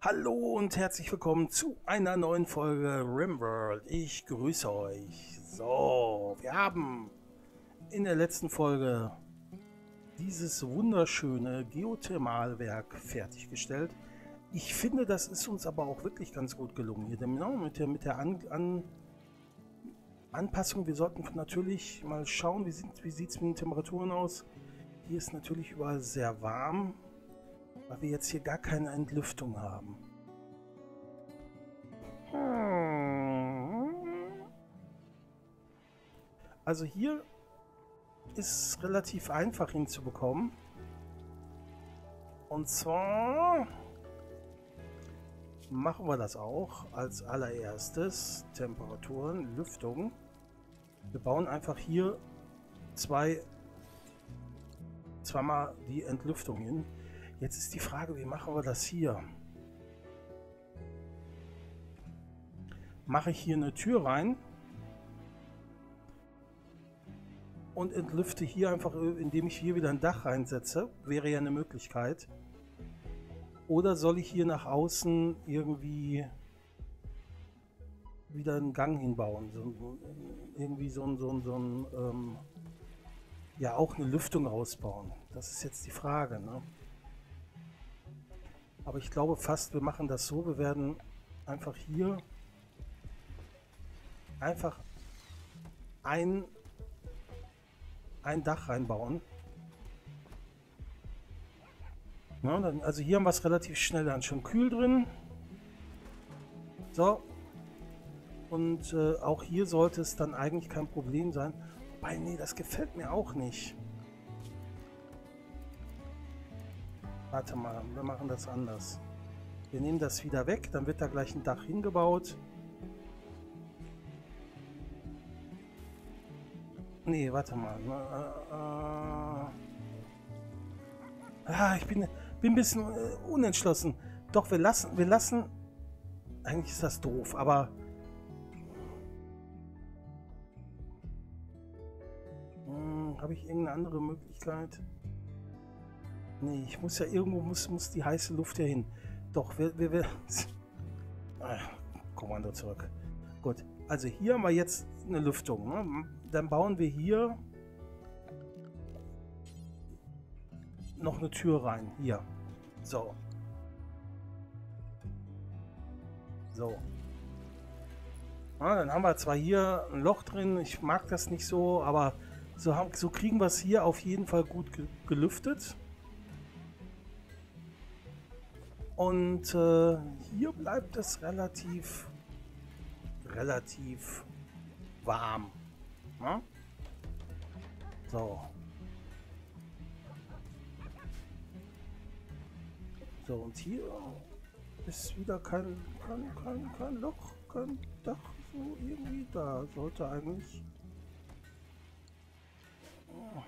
Hallo und herzlich willkommen zu einer neuen Folge Rimworld. Ich grüße euch. So, wir haben in der letzten Folge dieses wunderschöne Geothermalwerk fertiggestellt. Ich finde, das ist uns aber auch wirklich ganz gut gelungen hier. Genau, mit der Anpassung. Wir sollten natürlich mal schauen, wie sieht es mit den Temperaturen aus. Hier ist natürlich überall sehr warm, weil wir jetzt hier gar keine Entlüftung haben. Also hier ist es relativ einfach hinzubekommen. Und zwar machen wir das auch als allererstes. Temperaturen, Lüftung. Wir bauen einfach hier zweimal die Entlüftung hin. Jetzt ist die Frage, wie machen wir das hier? Mache ich hier eine Tür rein und entlüfte hier einfach, indem ich hier wieder ein Dach reinsetze? Wäre ja eine Möglichkeit. Oder soll ich hier nach außen irgendwie wieder einen Gang hinbauen? Irgendwie ja, auch eine Lüftung ausbauen. Das ist jetzt die Frage, ne? Aber ich glaube fast, wir machen das so, wir werden einfach hier einfach ein Dach reinbauen. Ja, also hier haben wir es relativ schnell dann schon kühl drin. So. Und auch hier sollte es dann eigentlich kein Problem sein. Wobei, nee, das gefällt mir auch nicht. Warte mal, wir machen das anders. Wir nehmen das wieder weg, dann wird da gleich ein Dach hingebaut. Nee, warte mal. Ich bin ein bisschen unentschlossen. Doch, wir lassen... Eigentlich ist das doof, aber... Habe ich irgendeine andere Möglichkeit? Nee, ich muss ja irgendwo, muss die heiße Luft ja hin. Doch, wir Kommando zurück. Gut, also hier haben wir jetzt eine Lüftung, ne? Dann bauen wir hier noch eine Tür rein. Hier. So. So. Na, dann haben wir zwar hier ein Loch drin. Ich mag das nicht so, aber so kriegen wir es hier auf jeden Fall gut gelüftet. Und hier bleibt es relativ warm. Na? So. So, und hier ist wieder kein Loch, kein Dach, so irgendwie da. Sollte eigentlich... Oh.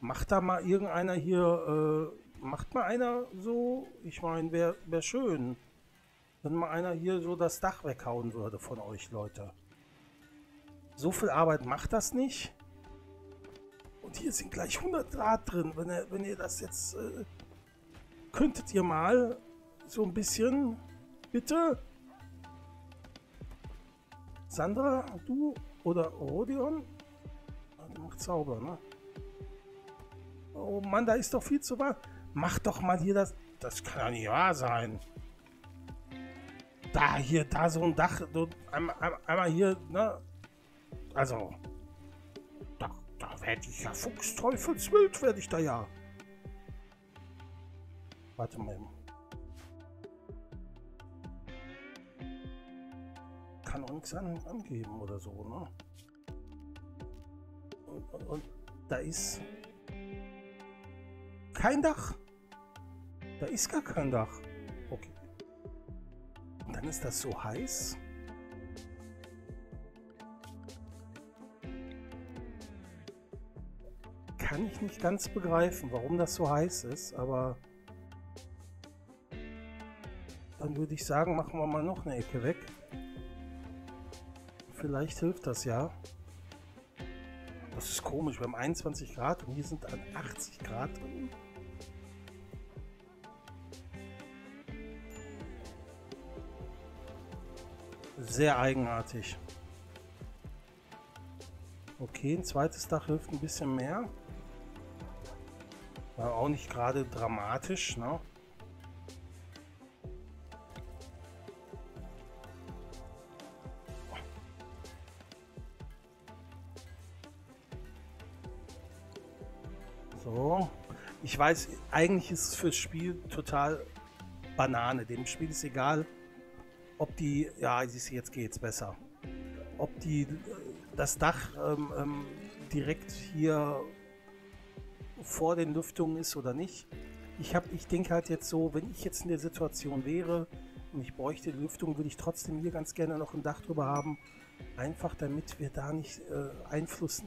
Macht da mal irgendeiner hier... Macht mal einer so, ich meine, wär schön, wenn mal einer hier so das Dach weghauen würde von euch, Leute. So viel Arbeit macht das nicht. Und hier sind gleich 100 Grad drin. Wenn ihr das jetzt... könntet ihr mal so ein bisschen... Bitte? Sandra, du oder Rodion? Du machst sauber, ne? Oh Mann, da ist doch viel zu warm. Mach doch mal hier das... Das kann ja nicht wahr sein. Da, hier, da so ein Dach. Einmal hier, ne? Also. Da werde ich ja fuchsteufelswild, werde ich da ja. Warte mal eben. Kann auch nichts angeben oder so, ne? Und da ist... Kein Dach. Da ist gar kein Dach. Okay. Und dann ist das so heiß. Kann ich nicht ganz begreifen, warum das so heiß ist, aber dann würde ich sagen, machen wir mal noch eine Ecke weg. Vielleicht hilft das ja. Das ist komisch, wir haben 21 Grad und hier sind 80 Grad drin. Sehr eigenartig. Okay, ein zweites Dach hilft ein bisschen mehr. War auch nicht gerade dramatisch, ne? So. Ich weiß, eigentlich ist es fürs Spiel total Banane. Dem Spiel ist egal, ob die... Ja, siehst du, jetzt geht's besser. Ob die... das Dach direkt hier vor den Lüftungen ist oder nicht. Ich denke halt jetzt so, wenn ich jetzt in der Situation wäre und ich bräuchte die Lüftung, würde ich trotzdem hier ganz gerne noch ein Dach drüber haben. Einfach damit wir da nicht Einfluss,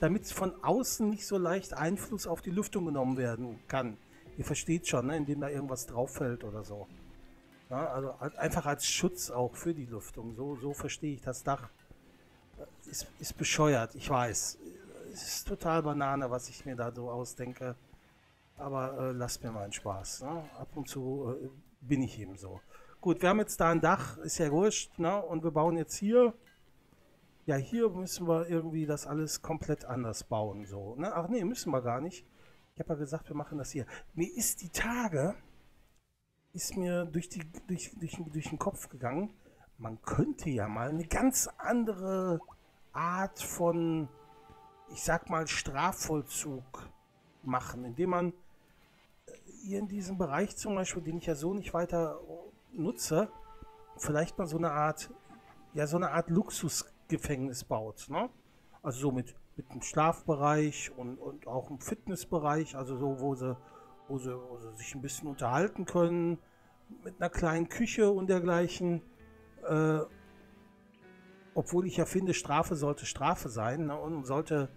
damit von außen nicht so leicht Einfluss auf die Lüftung genommen werden kann. Ihr versteht schon, ne? Indem da irgendwas drauf fällt oder so. Ja, also einfach als Schutz auch für die Lüftung. So verstehe ich das Dach. Ist bescheuert, ich weiß. Es ist total Banane, was ich mir da so ausdenke. Aber lasst mir mal einen Spaß. Ne? Ab und zu bin ich eben so. Gut, wir haben jetzt da ein Dach, ist ja wurscht. Ne? Und wir bauen jetzt hier. Ja, hier müssen wir irgendwie das alles komplett anders bauen. So, ne? Ach nee, müssen wir gar nicht. Ich habe ja gesagt, wir machen das hier. Mir ist die Tage, ist mir durch den Kopf gegangen. Man könnte ja mal eine ganz andere Art von, ich sag mal, Strafvollzug machen, indem man hier in diesem Bereich zum Beispiel, den ich ja so nicht weiter nutze, vielleicht mal so eine Art Luxusgefängnis baut, ne? Also so mit einem Schlafbereich und auch einem Fitnessbereich, also so, wo sie sich ein bisschen unterhalten können, mit einer kleinen Küche und dergleichen. Obwohl ich ja finde, Strafe sollte Strafe sein, ne? Und sollte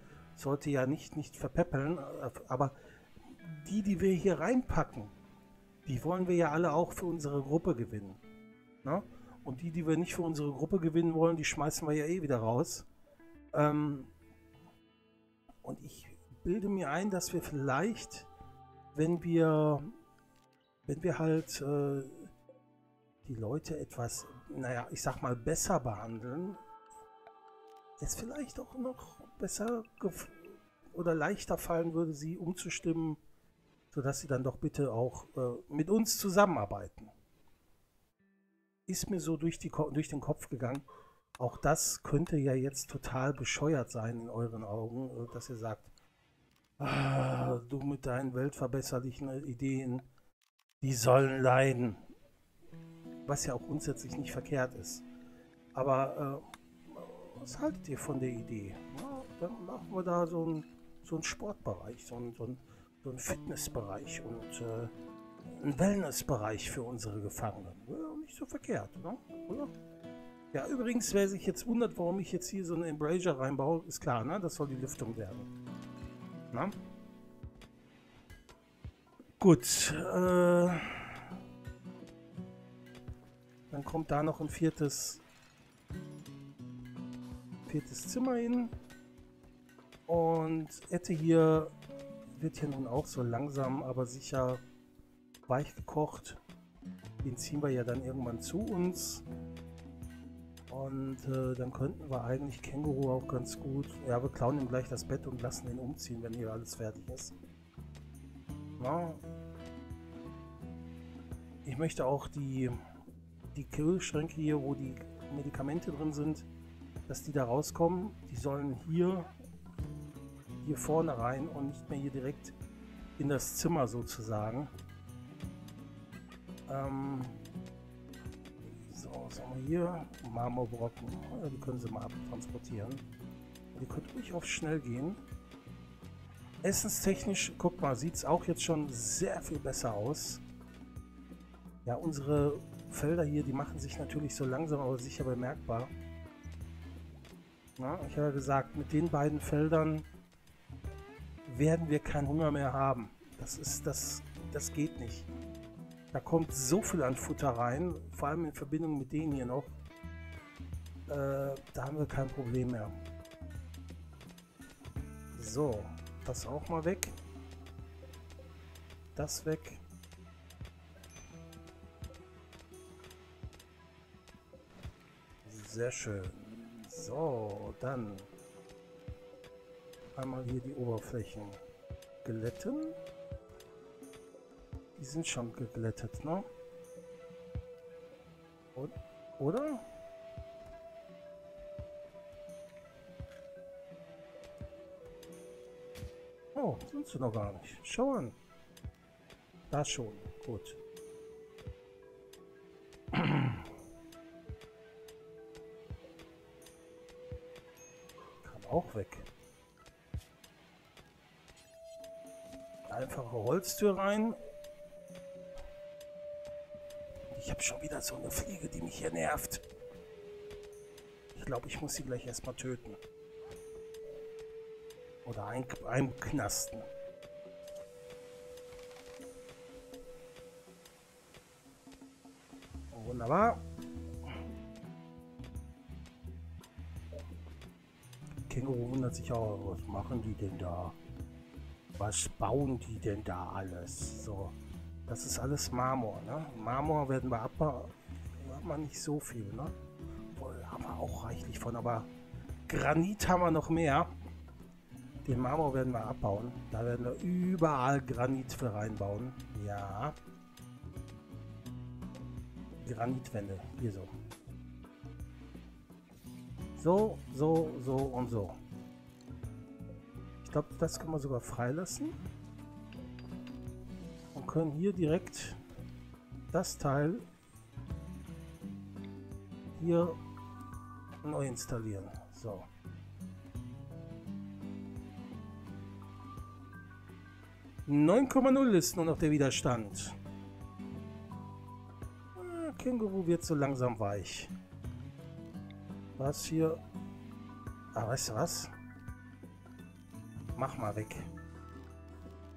ja nicht verpäppeln, aber die wir hier reinpacken, die wollen wir ja alle auch für unsere Gruppe gewinnen, ne? Und die wir nicht für unsere Gruppe gewinnen wollen, die schmeißen wir ja eh wieder raus. Und ich bilde mir ein, dass wir vielleicht, wenn wir halt die Leute etwas, naja, ich sag mal, besser behandeln, es vielleicht auch noch besser oder leichter fallen würde, sie umzustimmen, sodass sie dann doch bitte auch mit uns zusammenarbeiten. Ist mir so durch den Kopf gegangen. Auch das könnte ja jetzt total bescheuert sein in euren Augen, dass ihr sagt, ah, du mit deinen weltverbesserlichen Ideen, die sollen leiden. Was ja auch grundsätzlich nicht verkehrt ist. Aber was haltet ihr von der Idee? Ja, dann machen wir da so einen Sportbereich, so einen Fitnessbereich und einen Wellnessbereich für unsere Gefangenen. Ja, nicht so verkehrt, ne? Oder? Ja, übrigens, wer sich jetzt wundert, warum ich jetzt hier so eine Embrasure reinbaue, ist klar, ne? Das soll die Lüftung werden. Na? Gut, dann kommt da noch ein viertes Zimmer hin. Und Ette hier wird hier nun auch so langsam, aber sicher weich gekocht. Den ziehen wir ja dann irgendwann zu uns. Und dann könnten wir eigentlich Känguru auch ganz gut... Ja, wir klauen ihm gleich das Bett und lassen ihn umziehen, wenn hier alles fertig ist. Ja. Ich möchte auch die Kühlschränke hier, wo die Medikamente drin sind, dass die da rauskommen. Die sollen hier vorne rein und nicht mehr hier direkt in das Zimmer sozusagen. So, was haben wir hier? Marmorbrocken. Ja, die können sie mal abtransportieren. Ihr könnt ruhig auf schnell gehen. Essenstechnisch, guck mal, sieht es auch jetzt schon sehr viel besser aus. Ja, unsere Felder hier, die machen sich natürlich so langsam, aber sicher bemerkbar. Na, ich habe ja gesagt, mit den beiden Feldern werden wir keinen Hunger mehr haben. Das geht nicht. Da kommt so viel an Futter rein, vor allem in Verbindung mit denen hier noch. Da haben wir kein Problem mehr. So, das auch mal weg. Das weg. Sehr schön. So, dann einmal hier die Oberflächen glätten. Die sind schon geglättet, ne? Und, oder? Oh, sind sie noch gar nicht. Schau an. Da schon. Gut. Kann auch weg. Einfache Holztür rein. Ich habe schon wieder so eine Fliege, die mich hier nervt. Ich glaube, ich muss sie gleich erstmal töten. Oder einknasten. Wunderbar. Känguru wundert sich auch, was machen die denn da? Was bauen die denn da alles? So. Das ist alles Marmor, ne? Marmor werden wir abbauen. Da haben wir nicht so viel, ne? Boah, da haben wir auch reichlich von, aber Granit haben wir noch mehr. Den Marmor werden wir abbauen. Da werden wir überall Granit für reinbauen. Ja. Granitwände. Hier so. So, so, so und so. Ich glaube, das können wir sogar freilassen. Können hier direkt das Teil hier neu installieren. So. ,0 ist nur noch der Widerstand. Känguru wird so langsam weich. Was hier? Ah, weißt du was? Mach mal weg.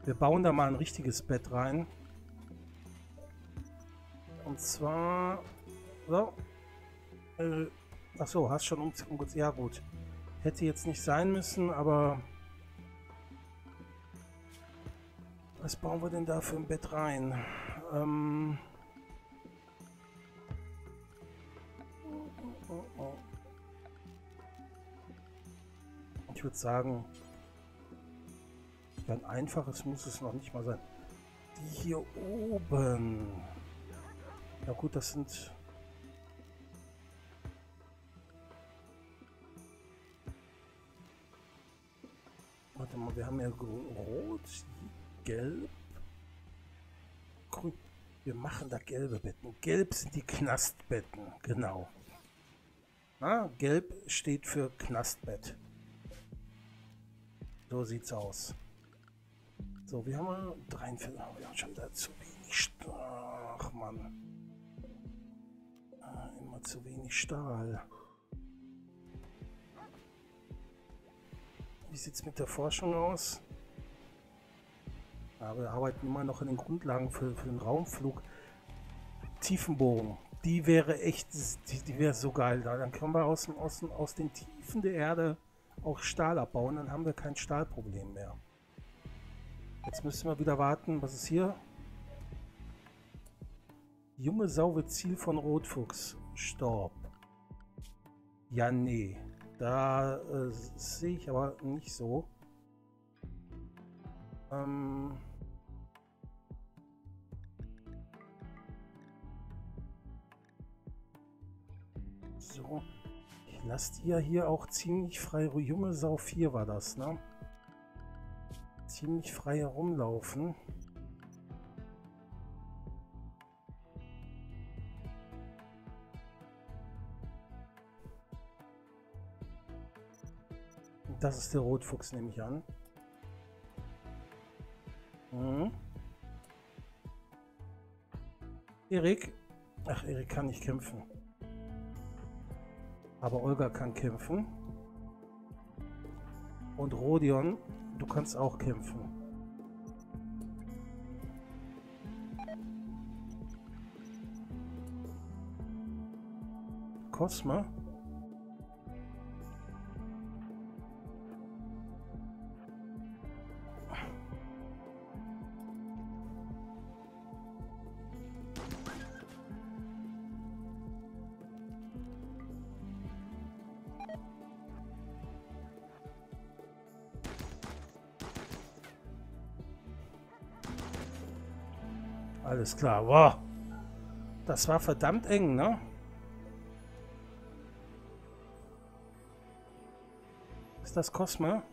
Wir bauen da mal ein richtiges Bett rein. Und zwar... So. Achso, hast schon umgezogen. Ja gut. Hätte jetzt nicht sein müssen, aber... Was bauen wir denn da für ein Bett rein? Ich würde sagen... Ein einfaches muss es noch nicht mal sein. Die hier oben. Ja gut, das sind... Warte mal, wir haben ja rot, gelb, grün. Wir machen da gelbe Betten. Gelb sind die Knastbetten, genau. Na, gelb steht für Knastbett. So sieht's aus. So, wir haben 43, wir haben schon da zu wenig Stahl. Ach Mann. Immer zu wenig Stahl. Wie sieht es mit der Forschung aus? Ja, wir arbeiten immer noch in den Grundlagen für den Raumflug. Tiefenbohrung. Die wäre echt, die wäre so geil. Dann können wir aus den Tiefen der Erde auch Stahl abbauen. Dann haben wir kein Stahlproblem mehr. Jetzt müssen wir wieder warten. Was ist hier? Junge Sau wird Ziel von Rotfuchs. Storb. Ja, nee. Da sehe ich aber nicht so. So. Ich lasse die ja hier auch ziemlich frei. Junge Sau 4 war das, ne? Ziemlich frei herumlaufen. Das ist der Rotfuchs, nehme ich an. Mhm. Erik. Ach, Erik kann nicht kämpfen. Aber Olga kann kämpfen. Und Rodion. Du kannst auch kämpfen. Cosma? Alles klar. Wow. Das war verdammt eng, ne? Ist das Cosma?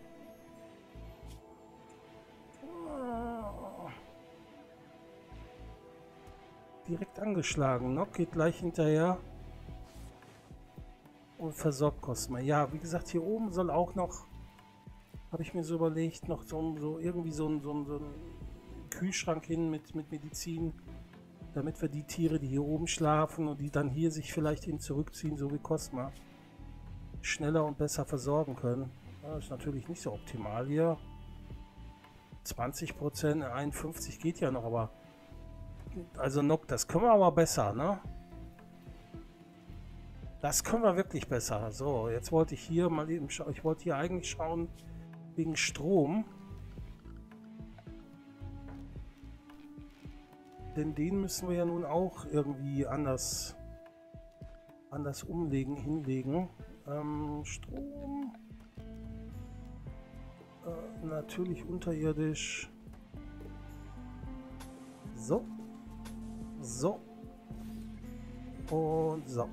Direkt angeschlagen. Nock geht gleich hinterher und versorgt Cosma. Ja, wie gesagt, hier oben soll auch noch, habe ich mir so überlegt, noch so irgendwie so ein Kühlschrank hin mit Medizin, damit wir die Tiere, die hier oben schlafen und die dann hier sich vielleicht eben zurückziehen, so wie Cosma, schneller und besser versorgen können. Das ist natürlich nicht so optimal hier. 20%, 51 geht ja noch, aber also Nock, das können wir aber besser, ne? Das können wir wirklich besser. So, jetzt wollte ich hier mal eben schauen. Ich wollte hier eigentlich schauen wegen Strom. Denn den müssen wir ja nun auch irgendwie anders umlegen, hinlegen. Strom. Natürlich unterirdisch. So. So. Und so.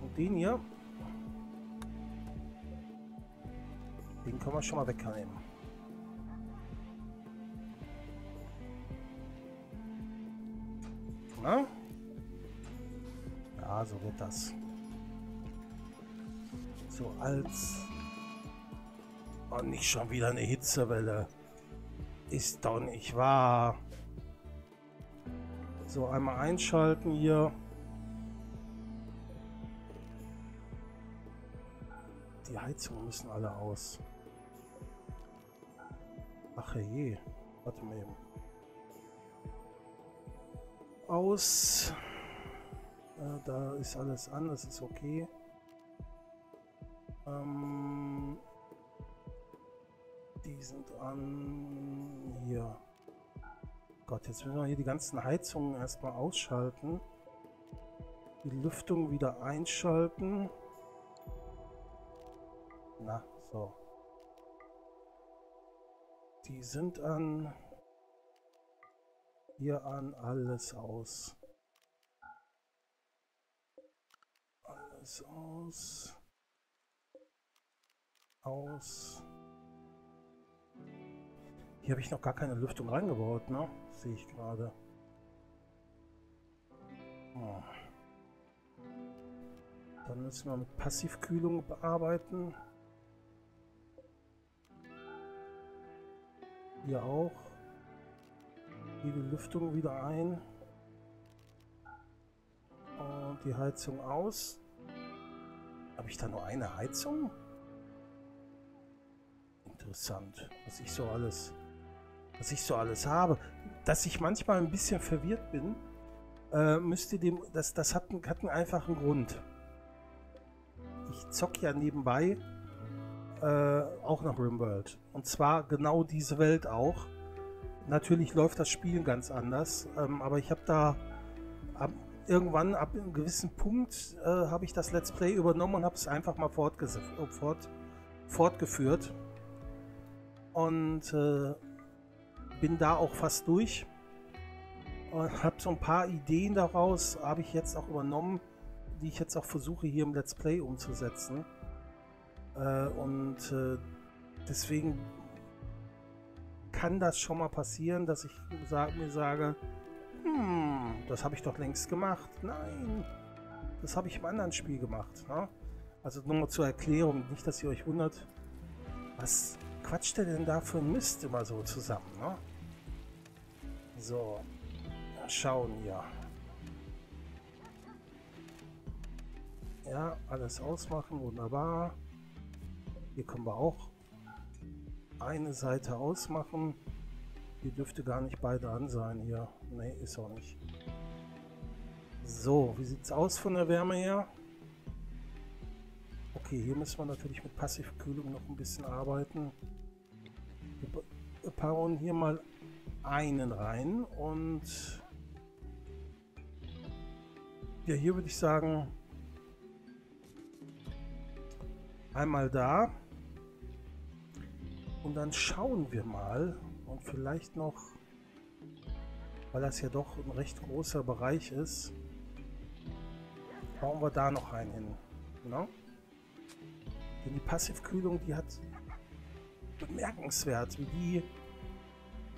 Und den hier. Den können wir schon mal wegnehmen. Na? Ja, so wird das. So als... Oh, nicht schon wieder eine Hitzewelle. Ist doch nicht wahr. So, einmal einschalten hier. Die Heizungen müssen alle aus. Ach je. Warte mal eben. Aus. Da ist alles an, das ist okay. Die sind an hier. Gott, jetzt müssen wir hier die ganzen Heizungen erstmal ausschalten. Die Lüftung wieder einschalten. Na, so. Die sind an. Hier an, alles aus. Alles aus. Aus. Hier habe ich noch gar keine Lüftung reingebaut, ne? Sehe ich gerade. Oh. Dann müssen wir mit Passivkühlung bearbeiten. Hier auch. Die Lüftung wieder ein und die Heizung aus. Habe ich da nur eine Heizung? Interessant, was ich so alles habe. Dass ich manchmal ein bisschen verwirrt bin, das hat einen einfachen Grund. Ich zocke ja nebenbei auch noch Rimworld. Und zwar genau diese Welt auch. Natürlich läuft das Spiel ganz anders, aber ich habe da irgendwann ab einem gewissen Punkt habe ich das Let's Play übernommen und habe es einfach mal fortgeführt und bin da auch fast durch und habe so ein paar Ideen daraus, habe ich jetzt auch übernommen, die ich jetzt auch versuche hier im Let's Play umzusetzen und deswegen kann das schon mal passieren, dass ich mir sage, das habe ich doch längst gemacht. Nein, das habe ich im anderen Spiel gemacht. Ne? Also nur mal zur Erklärung, nicht, dass ihr euch wundert, was quatscht ihr denn da für ein Mist immer so zusammen. Ne? So, schauen wir. Ja, alles ausmachen, wunderbar. Hier können wir auch eine Seite ausmachen. Die dürfte gar nicht beide an sein hier. Nee, ist auch nicht. So, wie sieht's aus von der Wärme her? Okay, hier müssen wir natürlich mit Passivkühlung noch ein bisschen arbeiten. Wir bauen hier mal einen rein und ja, hier würde ich sagen, einmal da. Und dann schauen wir mal, und vielleicht noch, weil das ja doch ein recht großer Bereich ist, bauen wir da noch einen hin. Genau. Denn die Passivkühlung, die hat bemerkenswert, wie die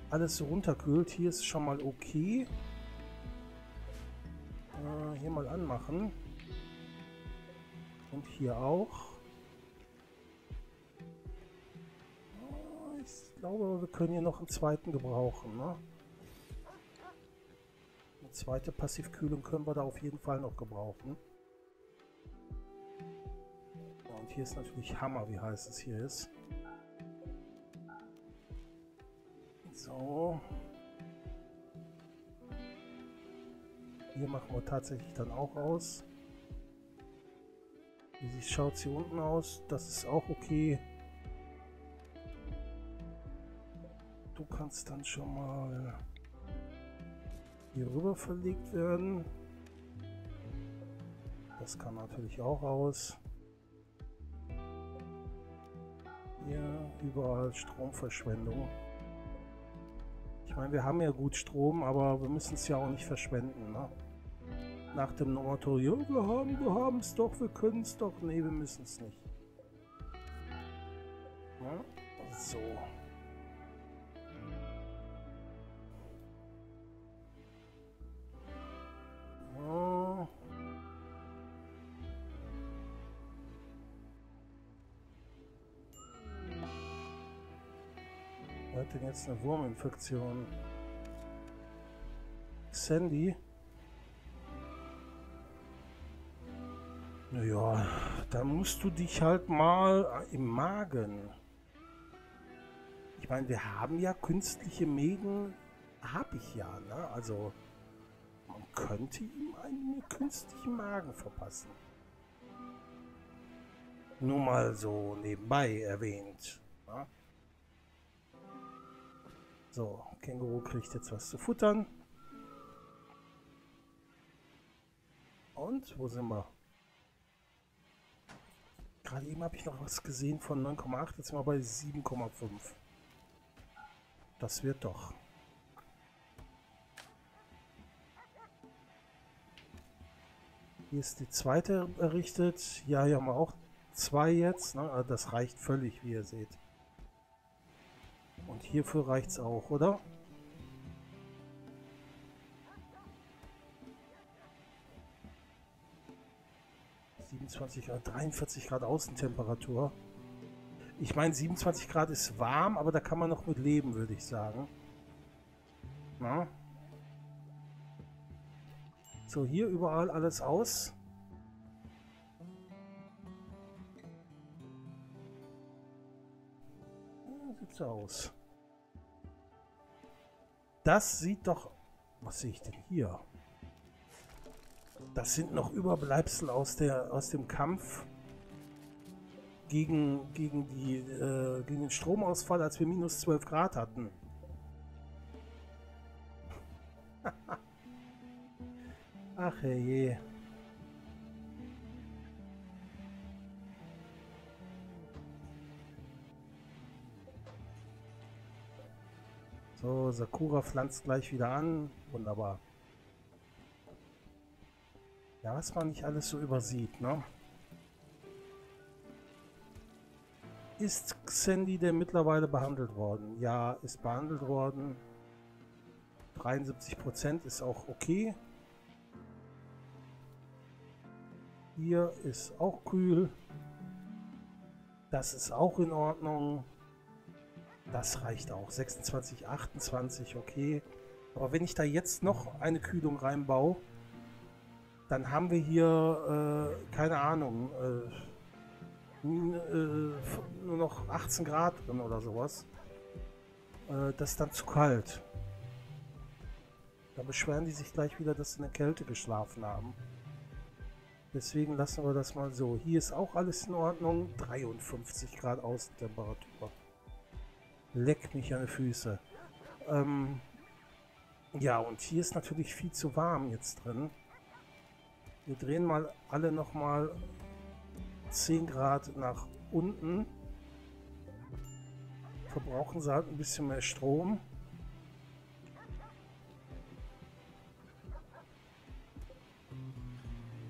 alles so runterkühlt. Hier ist schon mal okay. Hier mal anmachen. Und hier auch. Ich glaube, wir können hier noch einen zweiten gebrauchen. Ne? Eine zweite Passivkühlung können wir da auf jeden Fall noch gebrauchen. Und hier ist natürlich Hammer, wie heiß es hier ist. So. Hier machen wir tatsächlich dann auch aus. Wie schaut es hier unten aus? Das ist auch okay. Du kannst dann schon mal hier rüber verlegt werden. Das kann natürlich auch aus. Hier überall Stromverschwendung. Ich meine, wir haben ja gut Strom, aber wir müssen es ja auch nicht verschwenden. Ne? Nach dem Motto, ja, wir haben es doch, wir können es doch. Nee, wir müssen es nicht. Ne? So. Wer hat denn jetzt eine Wurminfektion? Sandy? Naja, da musst du dich halt mal im Magen. Ich meine, wir haben ja künstliche Mägen, habe ich ja, ne? Also, man könnte ihm einen künstlichen Magen verpassen. Nur mal so nebenbei erwähnt. Ne? So, Känguru kriegt jetzt was zu futtern. Und, wo sind wir? Gerade eben habe ich noch was gesehen von 9,8, jetzt sind wir bei 7,5. Das wird doch. Hier ist die zweite errichtet. Ja, hier haben wir auch zwei jetzt. Ne? Das reicht völlig, wie ihr seht. Und hierfür reicht es auch, oder? Grad, 43 Grad Außentemperatur. Ich meine, 27 Grad ist warm, aber da kann man noch mit leben, würde ich sagen. Na? So, hier überall alles aus. Sieht so aus. Das sieht doch... Was sehe ich denn hier? Das sind noch Überbleibsel aus dem Kampf gegen den Stromausfall, als wir minus 12 Grad hatten. Ach herrje. So, Sakura pflanzt gleich wieder an. Wunderbar. Ja, was man nicht alles so übersieht, ne? Ist Xendi denn mittlerweile behandelt worden? Ja, ist behandelt worden. 73% ist auch okay. Hier ist auch kühl. Das ist auch in Ordnung. Das reicht auch. 26, 28, okay. Aber wenn ich da jetzt noch eine Kühlung reinbaue, dann haben wir hier, keine Ahnung, nur noch 18 Grad drin oder sowas. Das ist dann zu kalt. Da beschweren die sich gleich wieder, dass sie in der Kälte geschlafen haben. Deswegen lassen wir das mal so. Hier ist auch alles in Ordnung. 53 Grad Außentemperatur. Leck mich an die Füße. Ja, und hier ist natürlich viel zu warm jetzt drin. Wir drehen mal alle nochmal 10 Grad nach unten. Verbrauchen sie halt ein bisschen mehr Strom.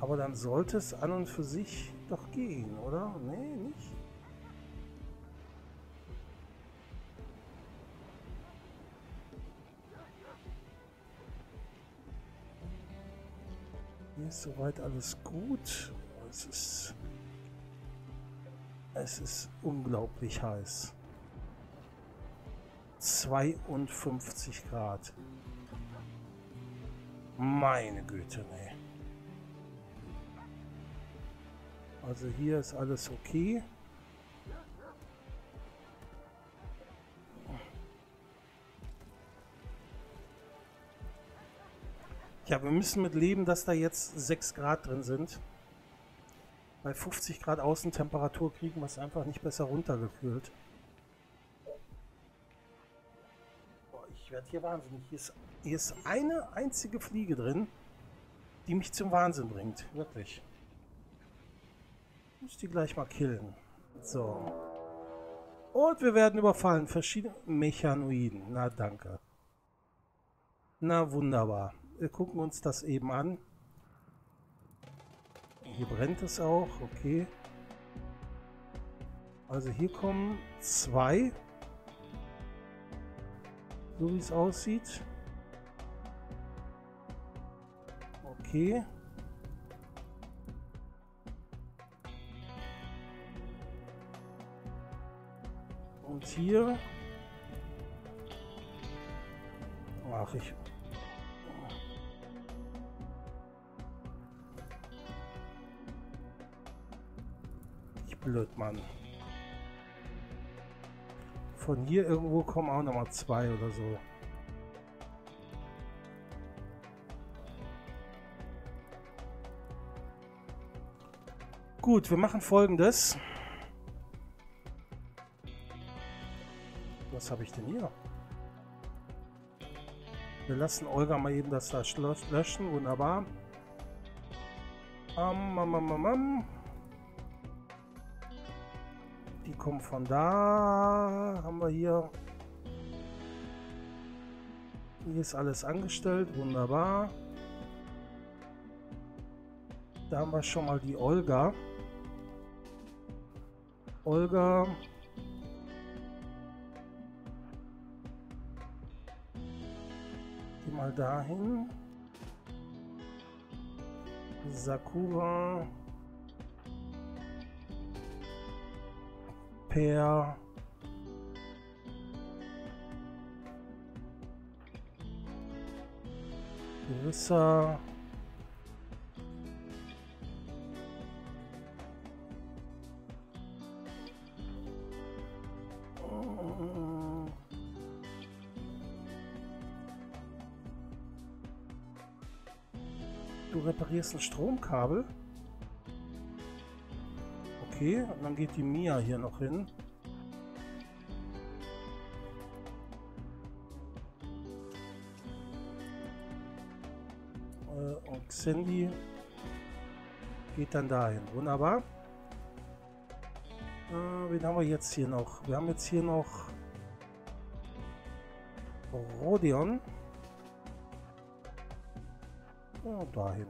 Aber dann sollte es an und für sich doch gehen, oder? Nee, nicht? Hier ist soweit alles gut. Es ist unglaublich heiß. 52 Grad. Meine Güte, nee. Also hier ist alles okay. Ja, wir müssen mit leben, dass da jetzt 6 Grad drin sind. Bei 50 Grad Außentemperatur kriegen wir es einfach nicht besser runtergekühlt. Boah, ich werde hier wahnsinnig. Hier ist eine einzige Fliege drin, die mich zum Wahnsinn bringt. Wirklich. Ich muss die gleich mal killen. So. Und wir werden überfallen. Verschiedene Mechanoiden. Na, danke. Na, wunderbar. Wir gucken uns das eben an. Hier brennt es auch. Okay. Also hier kommen 2. So wie es aussieht. Okay. Und hier... Ach, ich... Blödmann. Von hier irgendwo kommen auch nochmal 2 oder so. Gut, wir machen Folgendes. Was habe ich denn hier? Wir lassen Olga mal eben das da löschen. Wunderbar. Die kommen von da, haben wir hier. Hier ist alles angestellt, wunderbar. Da haben wir schon mal die Olga. Olga. Geh mal dahin. Sakura. Per Gewisser Du reparierst ein Stromkabel? Okay, und dann geht die Mia hier noch hin. Und Sandy geht dann dahin. Wunderbar. Wen haben wir jetzt hier noch? Wir haben jetzt hier noch Rodion. Ja, dahin.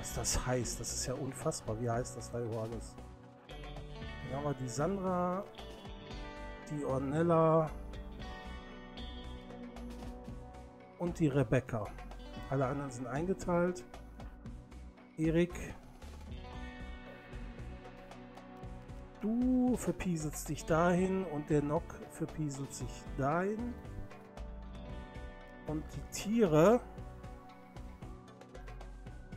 Was das heißt, das ist ja unfassbar, wie heißt das da über alles. Dann haben wir die Sandra, die Ornella und die Rebecca. Alle anderen sind eingeteilt. Erik, du verpieselst dich dahin und der Nock verpieselt sich dahin. Und die Tiere...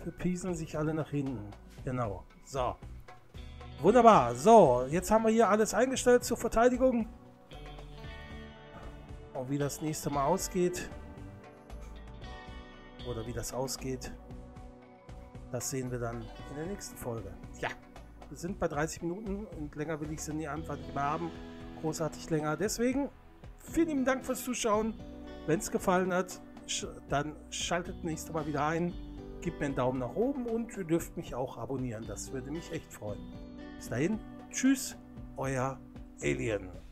verpieseln sich alle nach hinten. Genau. So. Wunderbar. So, jetzt haben wir hier alles eingestellt zur Verteidigung. Und wie das nächste Mal ausgeht. Oder wie das ausgeht. Das sehen wir dann in der nächsten Folge. Ja. Wir sind bei 30 Minuten und länger will ich sie nie einfach nicht mehr haben. Großartig länger. Deswegen vielen lieben Dank fürs Zuschauen. Wenn es gefallen hat, dann schaltet nächstes Mal wieder ein. Gebt mir einen Daumen nach oben und ihr dürft mich auch abonnieren. Das würde mich echt freuen. Bis dahin, tschüss, euer Alien.